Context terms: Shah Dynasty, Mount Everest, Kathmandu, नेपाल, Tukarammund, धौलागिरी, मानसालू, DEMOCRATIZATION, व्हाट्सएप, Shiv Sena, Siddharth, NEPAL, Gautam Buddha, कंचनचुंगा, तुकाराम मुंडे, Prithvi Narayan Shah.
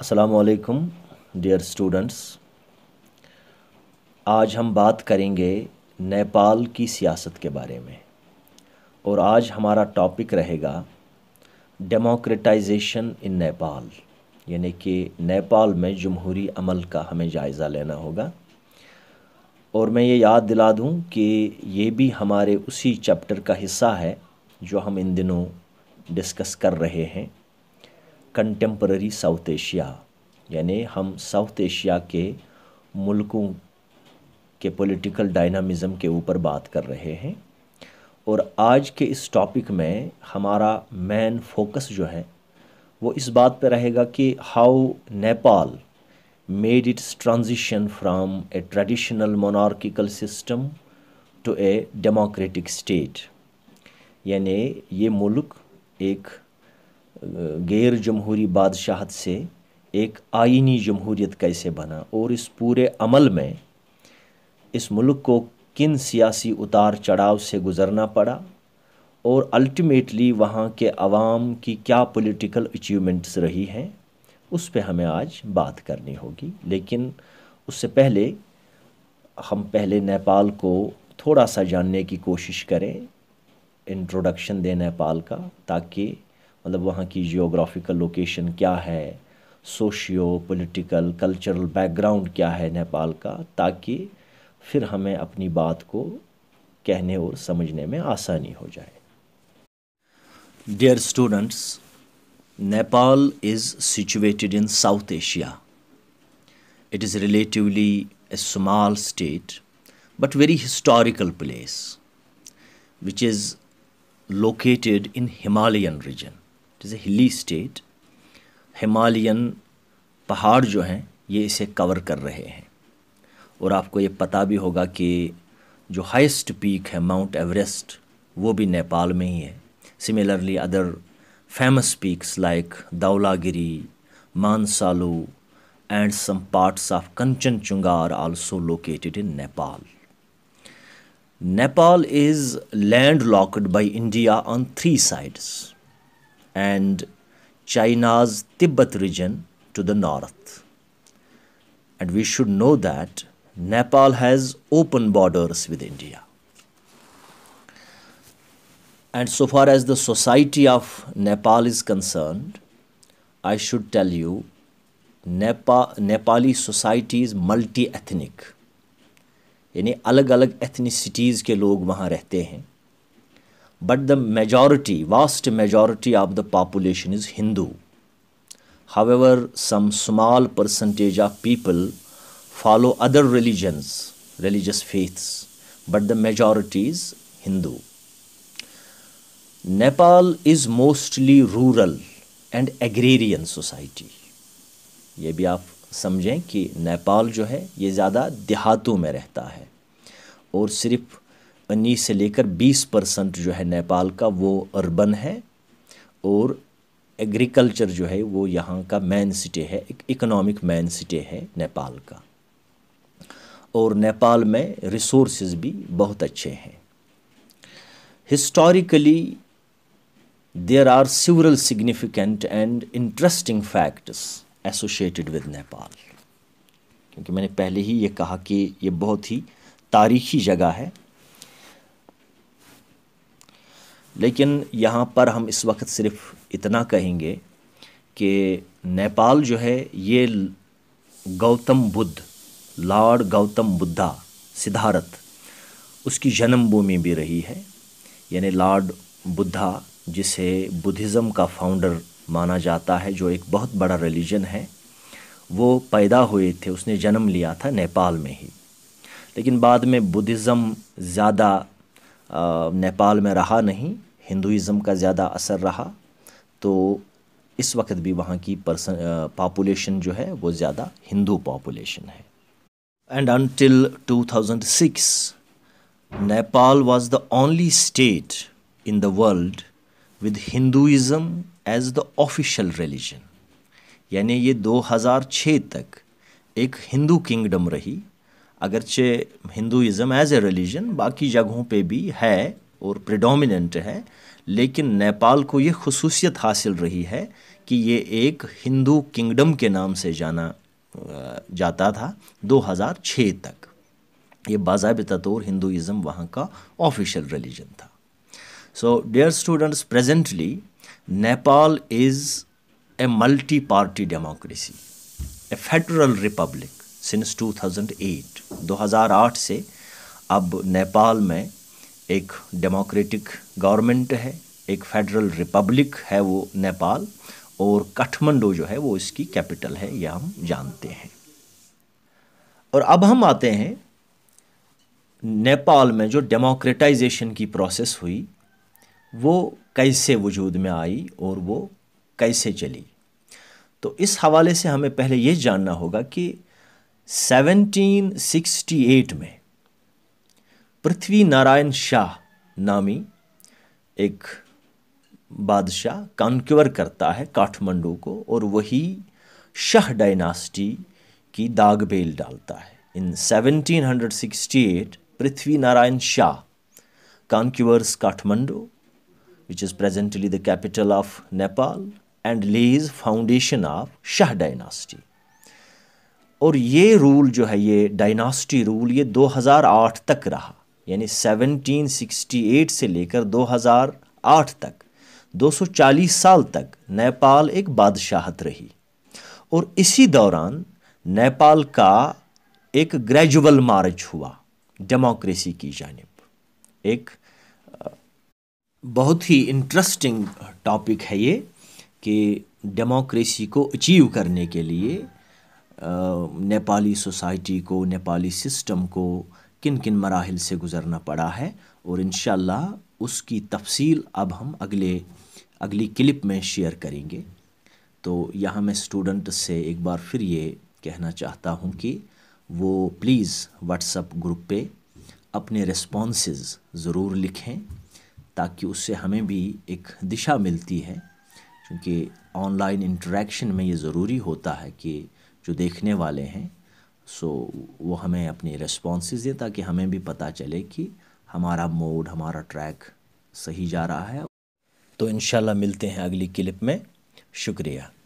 अस्सलामुअलैकुम dear students, आज हम बात करेंगे नेपाल की सियासत के बारे में। और आज हमारा टॉपिक रहेगा डेमोक्रेटाइजेशन इन नेपाल, यानी कि नेपाल में जमहूरी अमल का हमें जायज़ा लेना होगा। और मैं ये याद दिला दूं कि ये भी हमारे उसी चैप्टर का हिस्सा है जो हम इन दिनों डिस्कस कर रहे हैं, कंटेम्पररी साउथ एशिया, यानी हम साउथ एशिया के मुल्कों के पॉलिटिकल डायनामिज़म के ऊपर बात कर रहे हैं। और आज के इस टॉपिक में हमारा मेन फोकस जो है वो इस बात पे रहेगा कि how नेपाल made its transition from a traditional monarchical system to a democratic state. यानी ये मुल्क एक गैर जमहूरी बादशाहत से एक आइनी जमहूरियत कैसे बना, और इस पूरे अमल में इस मुल्क को किन सियासी उतार चढ़ाव से गुज़रना पड़ा, और अल्टीमेटली वहाँ के अवाम की क्या पॉलिटिकल अचीवमेंट्स रही हैं, उस पे हमें आज बात करनी होगी। लेकिन उससे पहले हम पहले नेपाल को थोड़ा सा जानने की कोशिश करें, इंट्रोडक्शन दें नेपाल का, ताकि मतलब वहाँ की जियोग्राफिकल लोकेशन क्या है, सोशियो पॉलिटिकल कल्चरल बैकग्राउंड क्या है नेपाल का, ताकि फिर हमें अपनी बात को कहने और समझने में आसानी हो जाए। Dear students, नेपाल is situated in South Asia. It is relatively a small state but very historical place which is located in Himalayan region. It is a hilly state. Himalayan पहाड़ जो हैं ये इसे कवर कर रहे हैं। और आपको ये पता भी होगा कि जो हाईएस्ट पीक है माउंट एवरेस्ट वो भी नेपाल में ही है। Similarly other famous peaks like धौलागिरी, मानसालू and some parts of कंचनचुंगा are also located in नेपाल। Nepal is landlocked by India on three sides and China's Tibet region to the north. And we should know that Nepal has open borders with India. And so far as the society of Nepal is concerned, I should tell you Nepali society is multi-ethnic. यानी अलग अलग ethnicities के लोग वहाँ रहते हैं। But the majority, vast majority of the population is Hindu. However some small percentage of people follow other religions, religious faiths, but the majority is Hindu. नेपाल is mostly rural and agrarian society. ये भी आप समझें कि नेपाल जो है ये ज़्यादा देहातों में रहता है, और सिर्फ 19 से लेकर 20% जो है नेपाल का वो अर्बन है, और एग्रीकल्चर जो है वो यहाँ का मेन सिटी है, एक इकोनॉमिक मेन सिटी है नेपाल का। और नेपाल में रिसोर्सेज भी बहुत अच्छे हैं। Historically there are several significant and interesting facts associated with नेपाल, क्योंकि मैंने पहले ही ये कहा कि ये बहुत ही तारीखी जगह है। लेकिन यहाँ पर हम इस वक्त सिर्फ इतना कहेंगे कि नेपाल जो है ये गौतम बुद्ध, लॉर्ड गौतम बुद्धा सिद्धार्थ, उसकी जन्मभूमि भी रही है। यानी लॉर्ड बुद्धा, जिसे बुद्धिज़्म का फाउंडर माना जाता है, जो एक बहुत बड़ा रिलीजन है, वो पैदा हुए थे, उसने जन्म लिया था नेपाल में ही। लेकिन बाद में बुद्धिज़्म ज़्यादा नेपाल में रहा नहीं, हिंदुज़म का ज़्यादा असर रहा, तो इस वक्त भी वहाँ की पॉपुलेशन जो है वो ज़्यादा हिंदू पॉपुलेशन है। And until 2006 नेपाल was the only state in the world with Hinduism as the official religion. यानी ये 2006 तक एक हिंदू किंगडम रही, अगरचे हिंदुज़म एज़ ए रिलीजन बाकी जगहों पे भी है और प्रिडोमिनेंट है, लेकिन नेपाल को ये खसूसियत हासिल रही है कि ये एक हिंदू किंगडम के नाम से जाना जाता था 2006 तक। ये बाज़ाबिता तौर हिंदुज़म वहाँ का ऑफिशियल रिलीजन था। So dear students, presently नेपाल is a multi-party democracy, a federal republic since 2008। 2008 से अब नेपाल में एक डेमोक्रेटिक गवर्नमेंट है, एक फेडरल रिपब्लिक है वो नेपाल, और काठमांडू जो है वो इसकी कैपिटल है, यह हम जानते हैं। और अब हम आते हैं नेपाल में जो डेमोक्रेटाइजेशन की प्रोसेस हुई वो कैसे वजूद में आई और वो कैसे चली। तो इस हवाले से हमें पहले ये जानना होगा कि 1768 में पृथ्वी नारायण शाह नामी एक बादशाह कॉन्क्वर करता है काठमांडू को और वही शाह डायनास्टी की दाग बेल डालता है। In 1768 Prithvi Narayan Shah conquers Kathmandu, which is presently the capital of Nepal, and lays foundation of Shah dynasty। और ये रूल जो है, ये डायनास्टी रूल, ये 2008 तक रहा, यानी 1768 से लेकर 2008 तक 240 साल तक नेपाल एक बादशाहत रही। और इसी दौरान नेपाल का एक ग्रेजुअल मार्च हुआ डेमोक्रेसी की जानिब। एक बहुत ही इंटरेस्टिंग टॉपिक है ये कि डेमोक्रेसी को अचीव करने के लिए नेपाली सोसाइटी को, नेपाली सिस्टम को किन किन मराहिल से गुज़रना पड़ा है, और इंशाल्लाह उसकी तफसील अब हम अगली क्लिप में शेयर करेंगे। तो यहाँ मैं स्टूडेंट से एक बार फिर ये कहना चाहता हूँ कि वो प्लीज़ व्हाट्सएप ग्रुप पे अपने रिस्पॉन्सेस ज़रूर लिखें, ताकि उससे हमें भी एक दिशा मिलती है, क्योंकि ऑनलाइन इंटरेक्शन में ये ज़रूरी होता है कि जो देखने वाले हैं सो वो हमें अपने रिस्पॉन्सेज दें, ताकि हमें भी पता चले कि हमारा मोड, हमारा ट्रैक सही जा रहा है। तो इंशाल्लाह मिलते हैं अगली क्लिप में। शुक्रिया।